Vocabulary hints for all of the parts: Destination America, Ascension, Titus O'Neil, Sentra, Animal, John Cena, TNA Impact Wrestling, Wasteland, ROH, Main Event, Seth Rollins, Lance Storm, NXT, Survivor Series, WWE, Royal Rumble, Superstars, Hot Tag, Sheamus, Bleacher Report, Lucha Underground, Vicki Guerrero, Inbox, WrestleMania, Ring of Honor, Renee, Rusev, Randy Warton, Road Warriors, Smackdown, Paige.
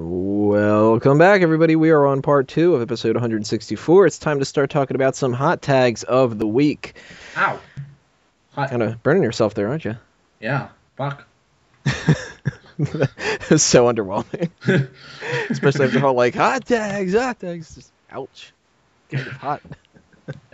Welcome back, everybody. We are on part 2 of episode 164. It's time to start talking about some hot tags of the week. Ow. Kind of burning yourself there, aren't you? Yeah. Fuck. It's so underwhelming. Especially after all, like, hot tags. Just, ouch. Kind of hot.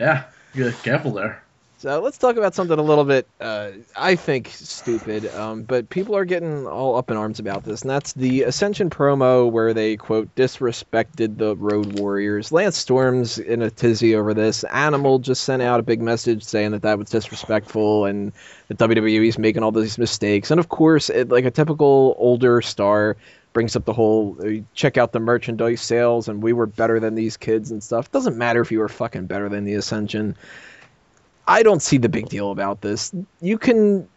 Yeah. You're careful there. So let's talk about something a little bit, I think, stupid, but people are getting all up in arms about this, and that's the Ascension promo where they, quote, disrespected the Road Warriors. Lance Storm's in a tizzy over this. Animal just sent out a big message saying that that was disrespectful and that WWE's making all these mistakes. And, of course, it, like a typical older star, brings up the whole, check out the merchandise sales, and we were better than these kids and stuff. It doesn't matter if you were fucking better than the Ascension. I don't see the big deal about this. You can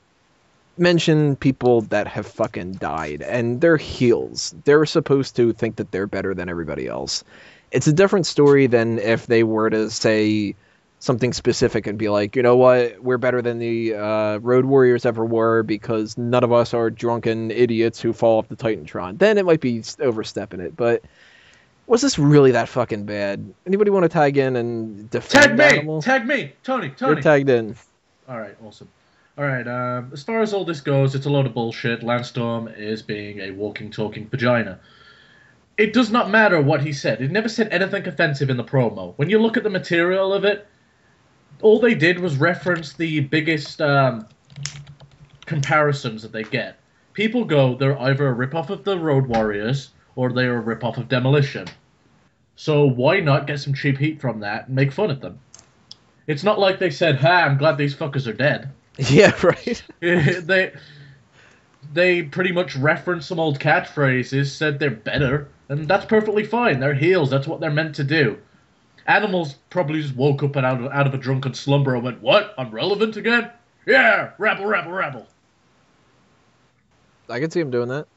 mention people that have fucking died, and they're heels. They're supposed to think that they're better than everybody else. It's a different story than if they were to say something specific and be like, you know what, we're better than the Road Warriors ever were because none of us are drunken idiots who fall off the Titantron. Then it might be overstepping it, but was this really that fucking bad? Anybody want to tag in and defend Animal? Tag me! Tony! You're tagged in. Alright, awesome. Alright, as far as all this goes, it's a load of bullshit. Lance Storm is being a walking, talking vagina. It does not matter what he said. He never said anything offensive in the promo. When you look at the material of it, all they did was reference the biggest comparisons that they get. People go, they're either a ripoff of the Road Warriors, or they are a ripoff of Demolition. So why not get some cheap heat from that and make fun of them? It's not like they said, ha, I'm glad these fuckers are dead. Yeah, right. They pretty much referenced some old catchphrases, said they're better, and that's perfectly fine. They're heels. That's what they're meant to do. Animals probably just woke up and out of a drunken slumber and went, what? I'm relevant again? Yeah, rabble. I could see him doing that.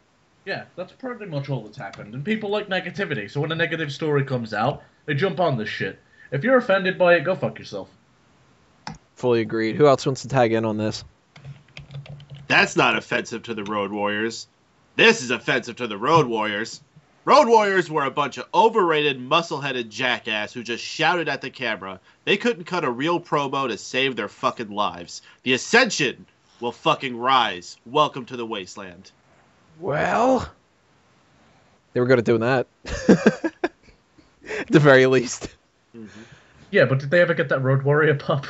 Yeah, that's pretty much all that's happened. And people like negativity, so when a negative story comes out, they jump on this shit. If you're offended by it, go fuck yourself. Fully agreed. Who else wants to tag in on this? That's not offensive to the Road Warriors. This is offensive to the Road Warriors. Road Warriors were a bunch of overrated, muscle-headed jackass who just shouted at the camera. They couldn't cut a real promo to save their fucking lives. The Ascension will fucking rise. Welcome to the Wasteland. Well, they were good at doing that, at the very least. Mm-hmm. Yeah, but did they ever get that Road Warrior pop?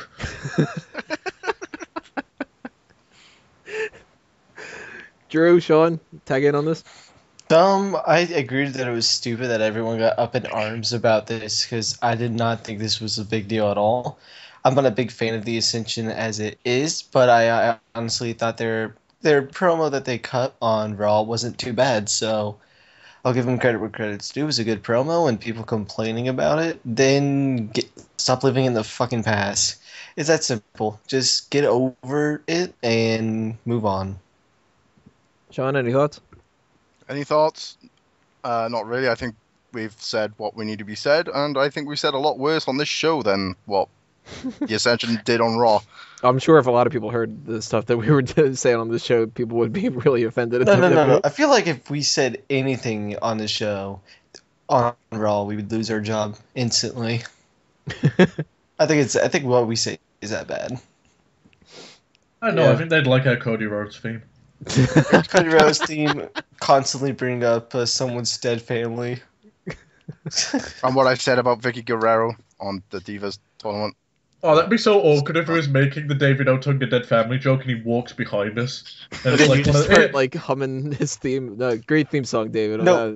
Drew, Sean, tag in on this. I agreed that it was stupid that everyone got up in arms about this because I did not think this was a big deal at all. I'm not a big fan of the Ascension as it is, but I honestly thought their promo that they cut on Raw wasn't too bad, so I'll give them credit where credit's due. It was a good promo, and people complaining about it, then stop living in the fucking past. It's that simple. Just get over it and move on. Sean, any thoughts? Not really. I think we've said what we need to be said, and I think we've said a lot worse on this show than what the Ascension did on Raw. I'm sure if a lot of people heard the stuff that we were saying on the show, people would be really offended. No. I feel like if we said anything on the show, on Raw, we would lose our job instantly. I think what we say is that bad. I don't know. Yeah. I think they'd like our Cody Rhodes theme. Cody Rhodes theme constantly bring up someone's dead family. And what I said about Vicki Guerrero on the Divas tournament. Oh, that'd be so awkward if it was making the David O'Toole the dead family joke and he walks behind us. And it's like, start humming his theme. No, great theme song, David. No,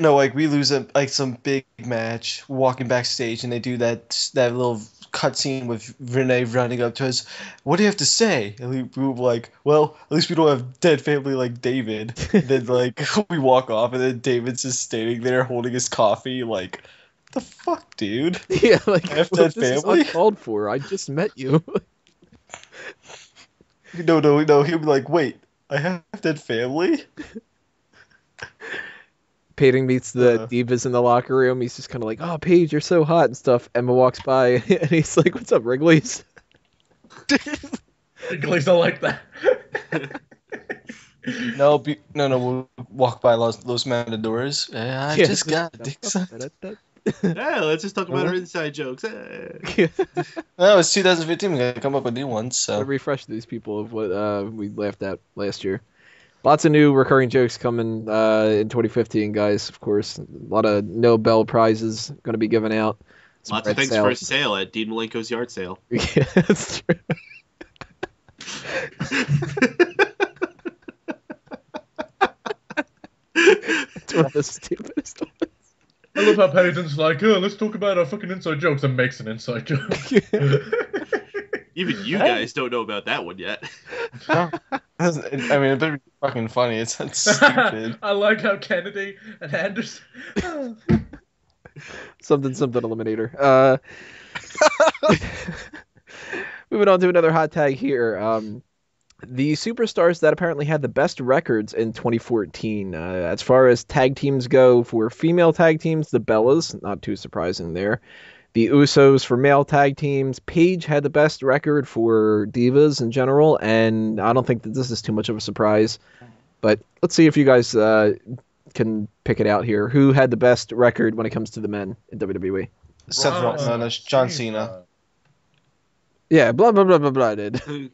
like we lose some big match walking backstage and they do that little cutscene with Renee running up to us. What do you have to say? And we were like, well, at least we don't have dead family like David. And then we walk off and then David's just standing there holding his coffee like, the fuck, dude? Yeah, this is uncalled for. I just met you. No. He'd be like, wait, I have dead family? Peyton meets the divas in the locker room. He's just kind of like, oh, Paige, you're so hot and stuff. Emma walks by, and he's like, what's up, Wrigley's? Wrigley's don't like that. No, we'll walk by Los Matadores. I just got dick sucked. Yeah, let's just talk about our inside jokes. Yeah. No, it's 2015. We gotta come up with new ones. So I'll refresh these people of what we laughed at last year. Lots of new recurring jokes coming in 2015, guys. Of course, a lot of Nobel prizes going to be given out. Some lots of things for sale at Dean Malenko's yard sale. Yeah, that's true. That's one of the stupidest ones. I love how Patty's like, oh, let's talk about our fucking inside jokes, and makes an inside joke. Yeah. Even you guys don't know about that one yet. No. I mean, it better be fucking funny. It's not stupid. I like how Kennedy and Anderson... something eliminator. Moving on to another hot tag here. The Superstars that apparently had the best records in 2014. As far as tag teams go, for female tag teams, the Bellas, not too surprising there. The Usos for male tag teams. Paige had the best record for divas in general, and I don't think that this is too much of a surprise. But let's see if you guys can pick it out here. Who had the best record when it comes to the men in WWE? Seth Rollins. No, John Cena. Yeah, blah, blah, blah, blah, blah, dude.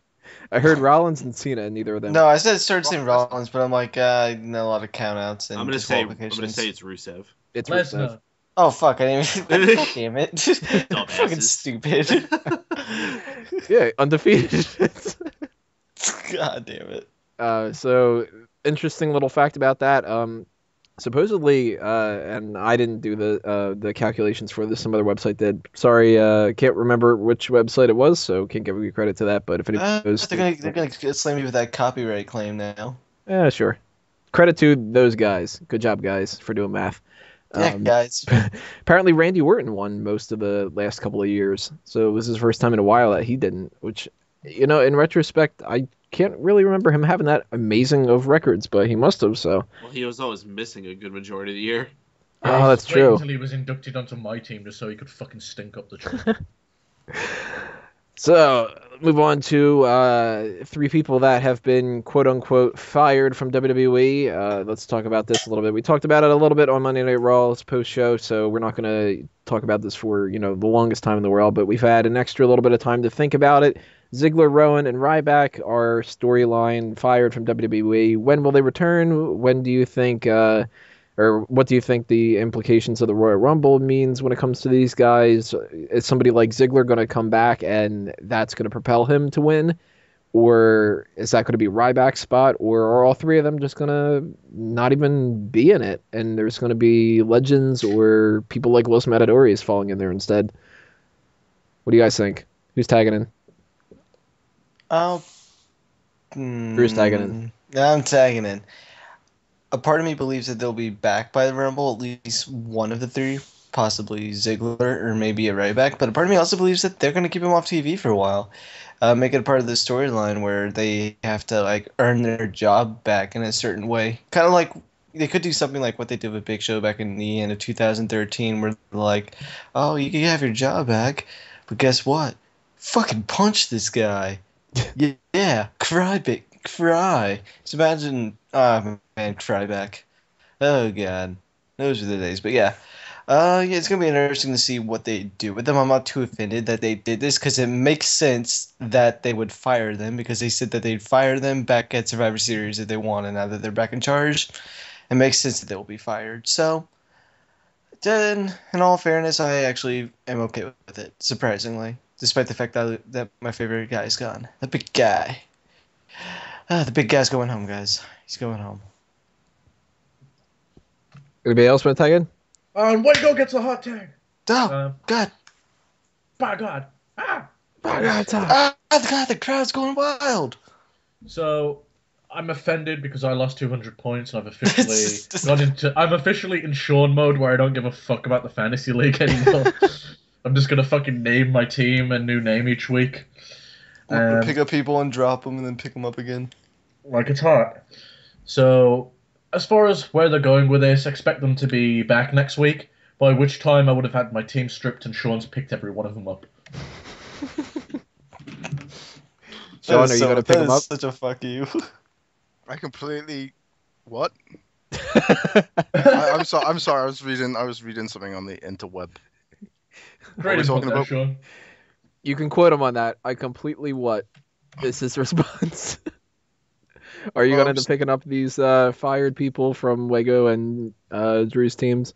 I heard Rollins and Cena, and neither of them. No, I started saying Rollins, but I'm like, not a lot of countouts and disqualifications. I'm going to say it's Rusev. It's Rusev. Oh, fuck. I didn't even... Damn it. Fucking stupid. Yeah, undefeated. God damn it. So, interesting little fact about that. Supposedly, and I didn't do the calculations for this. Some other website did. Sorry, can't remember which website it was, so can't give you credit to that. But if anybody goes, they're going to slam you with that copyright claim now. Yeah, sure. Credit to those guys. Good job, guys, for doing math. Yeah, guys. Apparently, Randy Warton won most of the last couple of years, so it was his first time in a while that he didn't. Which, you know, in retrospect, I can't really remember him having that amazing of records, but he must have, so. Well, he was always missing a good majority of the year. Oh, that's true. Until he was inducted onto my team just so he could fucking stink up the train. So, move on to three people that have been quote-unquote fired from WWE. Let's talk about this a little bit. We talked about it a little bit on Monday Night Raw's post-show, so we're not going to talk about this for, you know, the longest time in the world, but we've had an extra little bit of time to think about it. Ziggler, Rowan, and Ryback are storyline fired from WWE. When will they return? When do you think, or what do you think the implications of the Royal Rumble means when it comes to these guys? Is somebody like Ziggler going to come back and that's going to propel him to win? Or is that going to be Ryback's spot? Or are all three of them just going to not even be in it? And there's going to be legends or people like Los Matadores falling in there instead. What do you guys think? Who's tagging in? Drew's tagging in. I'm tagging in. A part of me believes that they'll be back by the Rumble, at least one of the three, possibly Ziggler or maybe a Ryback. But a part of me also believes that they're going to keep him off TV for a while, make it a part of the storyline where they have to like earn their job back in a certain way. Kind of like they could do something like what they did with Big Show back in the end of 2013, where they're like, "Oh, you can have your job back, but guess what? Fucking punch this guy." Yeah, cry. Just imagine, cry back. Oh, God. Those are the days. But, yeah, it's going to be interesting to see what they do with them. I'm not too offended that they did this because it makes sense that they would fire them because they said that they'd fire them back at Survivor Series if they won, and now that they're back in charge, it makes sense that they will be fired. So, then, in all fairness, I actually am okay with it, surprisingly. Despite the fact that my favorite guy is gone. The big guy. The big guy's going home, guys. He's going home. Anybody else want to tag in? Wendigo gets a hot tag. Oh, God. By God. Ah! By God. God, the crowd's going wild. So, I'm offended because I lost 200 points. And I've officially I'm officially in Sean mode where I don't give a fuck about the Fantasy League anymore. I'm just going to fucking name my team a new name each week. Pick up people and drop them and then pick them up again. Like it's hot. So, as far as where they're going with this, expect them to be back next week, by which time I would have had my team stripped and Sean's picked every one of them up. Sean, are you going to pick them up? Such a fuck you. I completely what? I'm sorry. I was reading something on the interweb. Great. What are we talking about? Sean? You can quote him on that. I completely what? Is his response? Are you going to end up picking up these fired people from Wego and Drew's teams?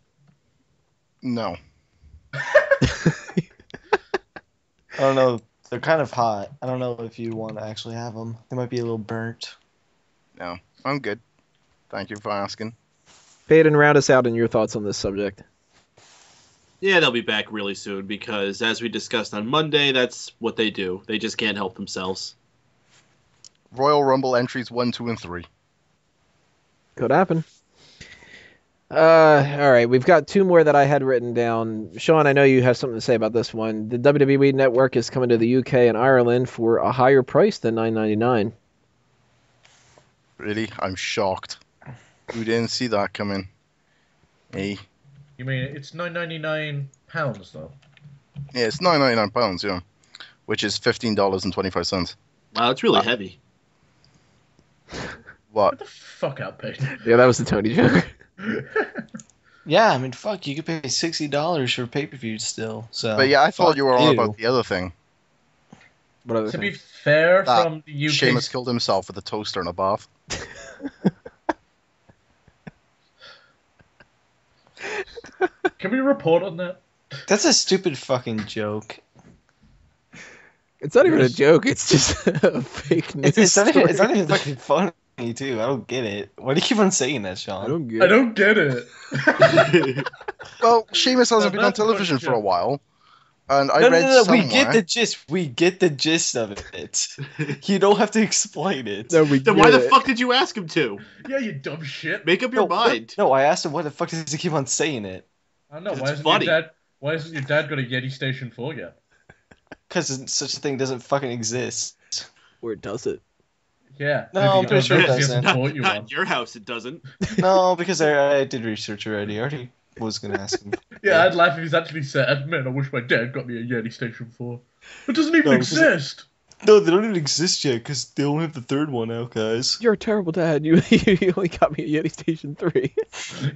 No. I don't know. They're kind of hot. I don't know if you want to actually have them. They might be a little burnt. No, I'm good. Thank you for asking. Peyton, round us out in your thoughts on this subject. Yeah, they'll be back really soon because, as we discussed on Monday, that's what they do. They just can't help themselves. Royal Rumble entries 1, 2, and 3. Could happen. All right, we've got two more that I had written down. Sean, I know you have something to say about this one. The WWE Network is coming to the UK and Ireland for a higher price than $9.99. Really? I'm shocked. Who didn't see that coming? Me. You mean it's £9.99 though? Yeah, it's £9.99. Yeah, which is $15.25. Wow, it's really heavy. What? Get the fuck out, Paige. Yeah, that was the Tony joke. Yeah, I mean, fuck, you could pay $60 for pay-per-view still. So. But yeah, I thought you were all about the other thing. What other thing? Be fair, that from the UK... Sheamus killed himself with a toaster in a bath. Can we report on that? That's a stupid fucking joke. It's not even a joke, it's just a fake news story. It's not even fucking funny, too. I don't get it. Why do you keep on saying that, Sean? I don't get it. Well, Sheamus hasn't been on television for a while. And I read somewhere... We get the gist of it. You don't have to explain it. Then why the fuck did you ask him to? Yeah, you dumb shit. Make up your mind. No, I asked him why the fuck does he keep on saying it. I don't know. Why isn't your dad got a Yeti Station 4 yet? Because such a thing doesn't fucking exist. Or does it? Yeah. No, I'm pretty sure it doesn't. Not in your house, it doesn't. No, because I did research already. I already was going to ask him. Yeah, I'd laugh if he's actually said, man, I wish my dad got me a Yeti Station 4. It doesn't even exist! No, they don't even exist yet, because they don't have the third one out, guys. You're a terrible dad. You only got me a Yeti Station 3. You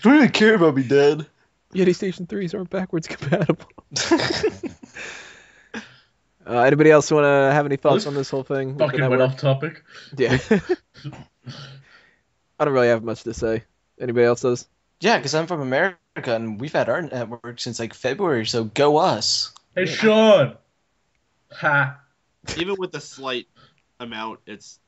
don't even care about me, Dad. Yeti Station 3s aren't backwards compatible. Anybody else want to have any thoughts on this whole thing? Fucking went off topic. Yeah. I don't really have much to say. Anybody else does? Yeah, because I'm from America, and we've had our network since, like, February, so go us. Hey, yeah. Sean! Ha. Even with the slight amount, it's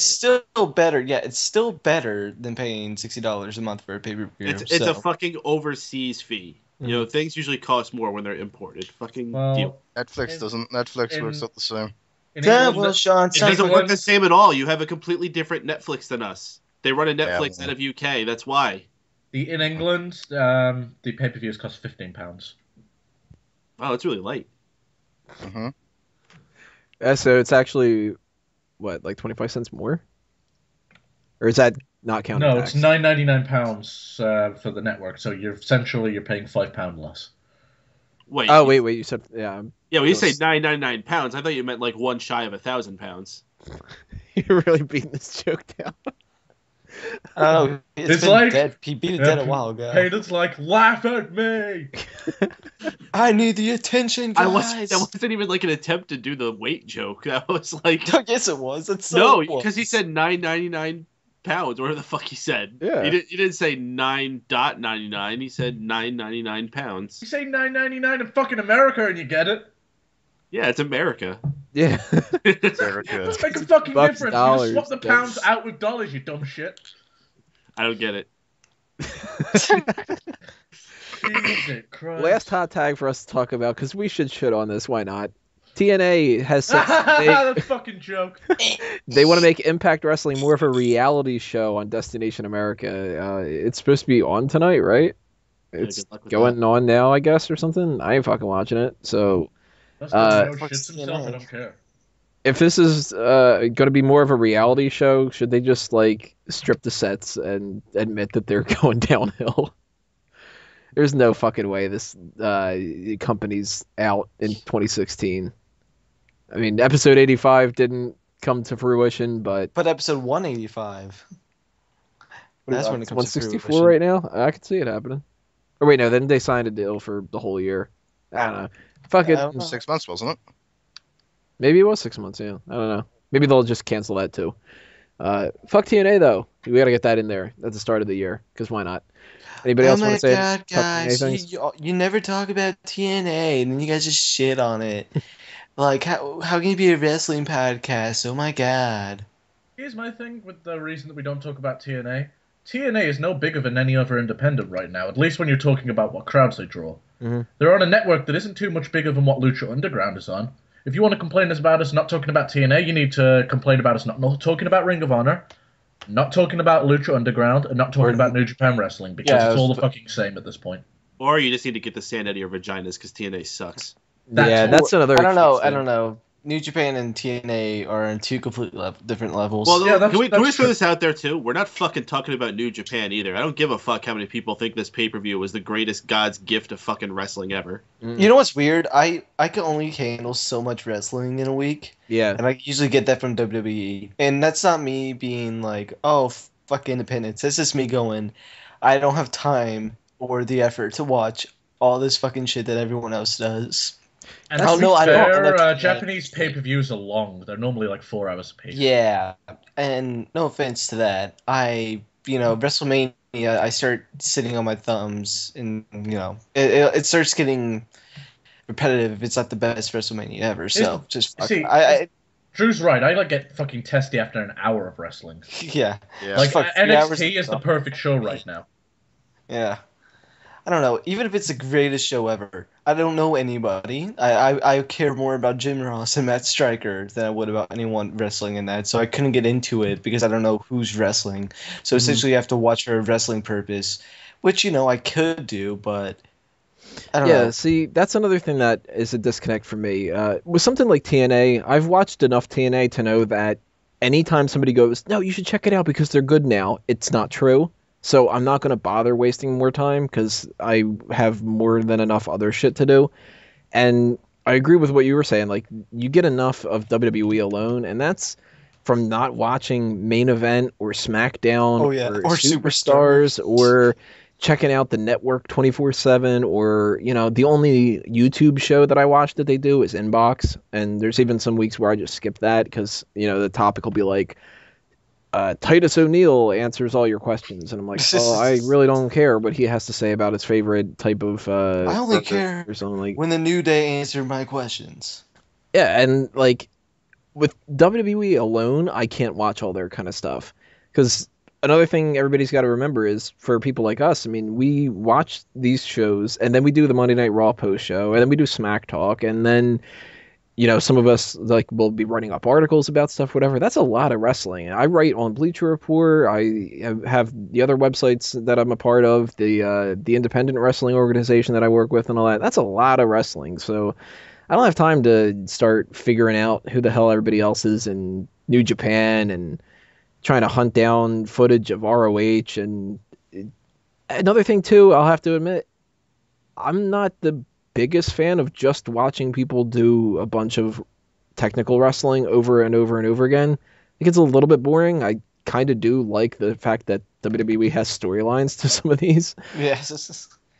still better. Yeah, it's still better than paying $60 a month for a pay-per-view. It's a fucking overseas fee. You know, things usually cost more when they're imported. Fucking deal. Netflix works out the same. It doesn't work the same at all. You have a completely different Netflix than us. They run a Netflix out of UK. That's why. In England, the pay-per-views cost £15. Wow, it's really light. Mm-hmm. Yeah, so it's actually, what, like 25 cents more? Or is that not counting tax? It's £9.99 for the network, so you're essentially paying £5 less. Wait. Oh, wait, you said, yeah. Yeah, when you say £9.99, I thought you meant like one shy of £1,000. You're really beating this joke down. I don't know. It's been like, dead. He beat it dead a while ago. Hayden's like, laugh at me! I need the attention, guys! That wasn't even like an attempt to do the weight joke. That was like... No, yes, it was. That's so no, because he said £9.99, whatever the fuck he said. Yeah. He didn't say 9.99, he said £9.99. You say $9.99 in fucking America and you get it. Yeah, it's America. Yeah. It's America. It doesn't make a fucking difference. You swap the pounds out with dollars, you dumb shit. I don't get it. Jesus Christ. Last hot tag for us to talk about, because we should shit on this, why not? TNA has said... That's a fucking joke. They want to make Impact Wrestling more of a reality show on Destination America. It's supposed to be on tonight, right? It's going on now, I guess, or something. I ain't fucking watching it, so... I don't care. If this is going to be more of a reality show, should they just like strip the sets and admit that they're going downhill? There's no fucking way this company's out in 2016. I mean, episode 85 didn't come to fruition, but episode 185. That's when it comes to fruition. 164 right now. I could see it happening. Or wait, no, then they signed a deal for the whole year. I don't know. Fuck it. It was 6 months, wasn't it? Maybe it was 6 months. Yeah, I don't know. Maybe they'll just cancel that too. Fuck TNA though. We gotta get that in there at the start of the year because why not? Anybody else want to say? Oh my god, guys! You never talk about TNA, and then you guys just shit on it. Like, how can you be a wrestling podcast? Oh my god! Here's my thing with the reason that we don't talk about TNA. TNA is no bigger than any other independent right now. At least when you're talking about what crowds they draw. Mm-hmm. They're on a network that isn't too much bigger than what Lucha Underground is on. If you want to complain about us not talking about TNA, you need to complain about us not talking about Ring of Honor, not talking about Lucha Underground, and not talking about New Japan Wrestling, because it's all the fucking same at this point. Or you just need to get the sand out of your vaginas, because TNA sucks. That's another... I don't know. New Japan and TNA are on two completely different levels. Well, yeah, can we throw this out there, too? We're not fucking talking about New Japan, either. I don't give a fuck how many people think this pay-per-view was the greatest God's gift of fucking wrestling ever. Mm. You know what's weird? I can only handle so much wrestling in a week. Yeah. And I usually get that from WWE. And that's not me being like, oh, fuck independence. That's just me going, I don't have time or the effort to watch all this fucking shit that everyone else does. And Japanese pay-per-views are long. They're normally like 4 hours a piece. Yeah, and no offense to that. WrestleMania, I start sitting on my thumbs, and, it starts getting repetitive if it's not the best WrestleMania ever. So, Drew's right. I get fucking testy after an hour of wrestling. Yeah. Like, NXT is the perfect show right now. Yeah. I don't know. Even if it's the greatest show ever, I don't know anybody. I care more about Jim Ross and Matt Striker than I would about anyone wrestling in that. So I couldn't get into it because I don't know who's wrestling. So essentially, you have to watch for a wrestling purpose, which I could do, but I don't know. Yeah, see, that's another thing that is a disconnect for me. With something like TNA, I've watched enough TNA to know that anytime somebody goes, "No, you should check it out because they're good now," it's not true. So I'm not going to bother wasting more time because I have more than enough other shit to do. And I agree with what you were saying. Like, you get enough of WWE alone, and that's from not watching Main Event or SmackDown or Superstars or checking out the network 24/7 or, the only YouTube show that I watch that they do is Inbox. And there's even some weeks where I just skip that because, the topic will be like, Titus O'Neil answers all your questions, and I'm like, oh, I really don't care what he has to say about his favorite type of. I only care or something like when the New Day answered my questions. Yeah, and with WWE alone, I can't watch all their kind of stuff because another thing everybody's got to remember is for people like us. I mean, we watch these shows, and then we do the Monday Night Raw post show, and then we do Smack Talk, and then. Some of us will be writing up articles about stuff, whatever. That's a lot of wrestling. I write on Bleacher Report. I have the other websites that I'm a part of, the independent wrestling organization that I work with, and all that. That's a lot of wrestling. So I don't have time to start figuring out who the hell everybody else is in New Japan and trying to hunt down footage of ROH. And another thing too, I'll have to admit, I'm not the biggest fan of just watching people do a bunch of technical wrestling over and over and over again. It gets a little bit boring. I kind of do like the fact that WWE has storylines to some of these. Yes.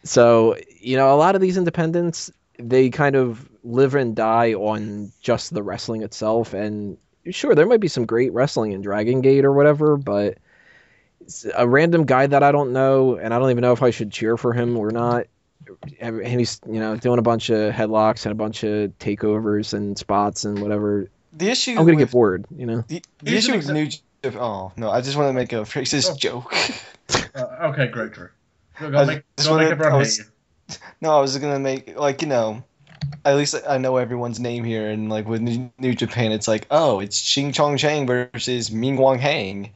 So, a lot of these independents, they kind of live and die on just the wrestling itself. And sure, there might be some great wrestling in Dragon Gate or whatever, but it's a random guy that I don't know, and I don't even know if I should cheer for him or not. And he's doing a bunch of headlocks and a bunch of takeovers and spots and whatever. The issue I'm gonna get bored, The issue with New Japan. Oh no, I just want to make a racist joke. Okay, great, Drew. I was gonna make at least I know everyone's name here, and with New Japan, it's it's Ching Chong Chang versus Ming Wong Hang,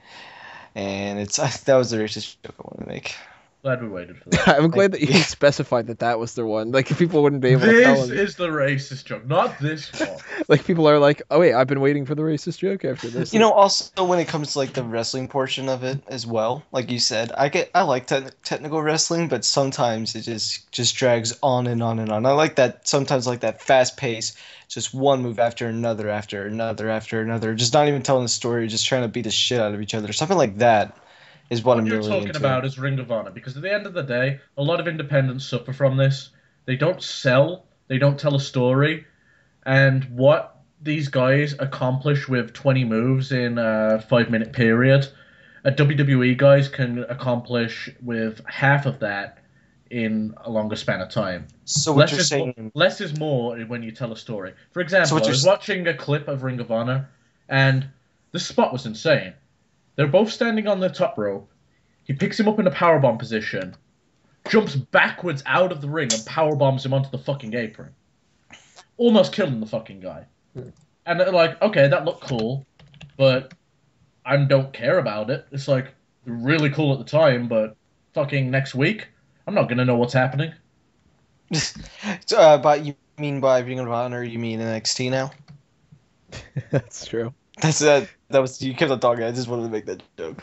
and that was the racist joke I wanted to make. Glad we waited for that. I'm glad that you specified that that was the one. Like, people wouldn't be able to tell. This is the racist joke, not this one. Like, people are like, oh, wait, I've been waiting for the racist joke after this. You know, also, when it comes to, like, the wrestling portion of it as well, like you said, I like technical wrestling, but sometimes it just drags on and on and on. I like that, sometimes like that fast pace, just one move after another, after another, after another, just not even telling a story, just trying to beat the shit out of each other, something like that. Is what I'm really talking into. About is Ring of Honor, because at the end of the day, a lot of independents suffer from this. They don't sell, they don't tell a story, and what these guys accomplish with 20 moves in a 5-minute period, a WWE guys can accomplish with half of that in a longer span of time. So what you're saying, less is more when you tell a story. For example, I was watching a clip of Ring of Honor, and this spot was insane. They're both standing on the top rope. He picks him up in a powerbomb position, jumps backwards out of the ring, and powerbombs him onto the fucking apron. Almost killing the fucking guy. And they're like, okay, that looked cool, but I don't care about it. It's like, really cool at the time, but fucking next week, I'm not going to know what's happening. But you mean by Ring of Honor, you mean NXT now? That's true. That's it. That was, you kept on talking. I just wanted to make that joke.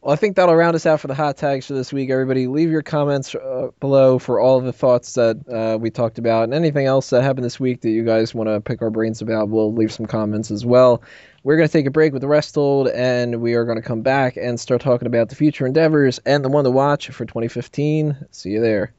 Well, I think that'll round us out for the hot tags for this week, everybody. Leave your comments below for all of the thoughts that we talked about, and anything else that happened this week that you guys want to pick our brains about. We'll leave some comments as well. We're going to take a break with the Wrestled, and we are going to come back and start talking about the future endeavors and the one to watch for 2015. See you there.